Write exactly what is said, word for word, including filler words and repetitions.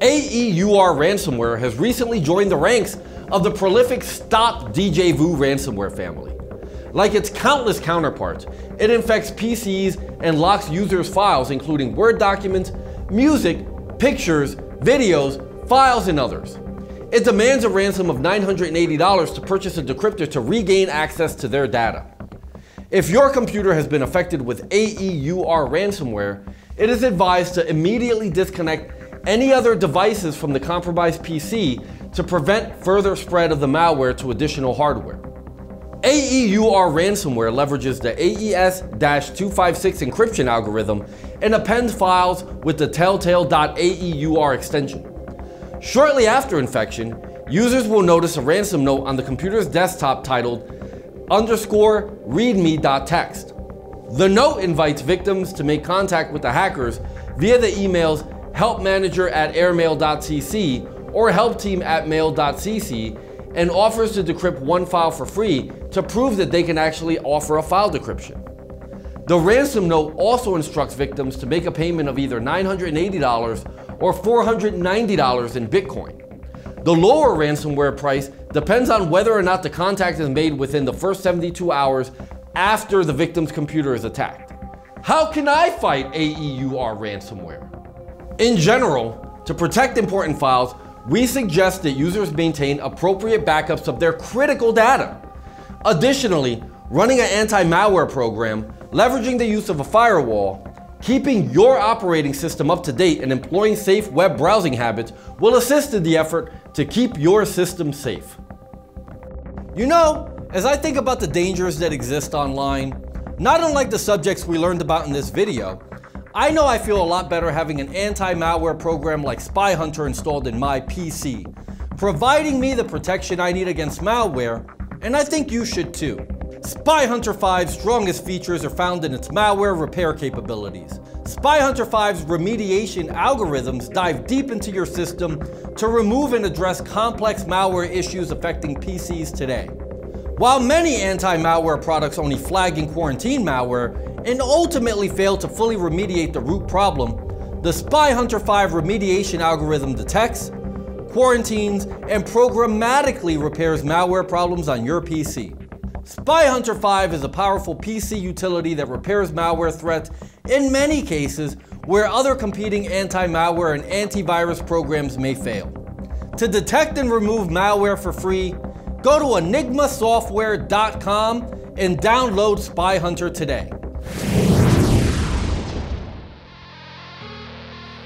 A E U R ransomware has recently joined the ranks of the prolific STOP D J V U ransomware family. Like its countless counterparts, it infects P Cs and locks users' files, including Word documents, music, pictures, videos, files, and others. It demands a ransom of nine hundred eighty dollars to purchase a decryptor to regain access to their data. If your computer has been affected with A E U R ransomware, it is advised to immediately disconnect any other devices from the compromised P C to prevent further spread of the malware to additional hardware. A E U R ransomware leverages the A E S two fifty-six encryption algorithm and appends files with the telltale dot A E U R extension. Shortly after infection, users will notice a ransom note on the computer's desktop titled underscore readme.txt. The note invites victims to make contact with the hackers via the emails helpmanager at airmail dot c c or helpteam at mail dot c c and offers to decrypt one file for free to prove that they can actually offer a file decryption. The ransom note also instructs victims to make a payment of either nine hundred eighty dollars or four hundred ninety dollars in Bitcoin. The lower ransomware price depends on whether or not the contact is made within the first seventy-two hours after the victim's computer is attacked. How can I fight A E U R ransomware? In general, to protect important files, we suggest that users maintain appropriate backups of their critical data. Additionally, running an anti-malware program, leveraging the use of a firewall, keeping your operating system up to date, and employing safe web browsing habits will assist in the effort to keep your system safe. You know, as I think about the dangers that exist online, not unlike the subjects we learned about in this video, I know I feel a lot better having an anti-malware program like SpyHunter installed in my P C, providing me the protection I need against malware, and I think you should too. SpyHunter five's strongest features are found in its malware repair capabilities. SpyHunter five's remediation algorithms dive deep into your system to remove and address complex malware issues affecting P Cs today. While many anti-malware products only flag and quarantine malware, and ultimately fail to fully remediate the root problem, the SpyHunter five remediation algorithm detects, quarantines, and programmatically repairs malware problems on your P C. SpyHunter five is a powerful P C utility that repairs malware threats in many cases where other competing anti-malware and antivirus programs may fail. To detect and remove malware for free, go to enigma software dot com and download SpyHunter today.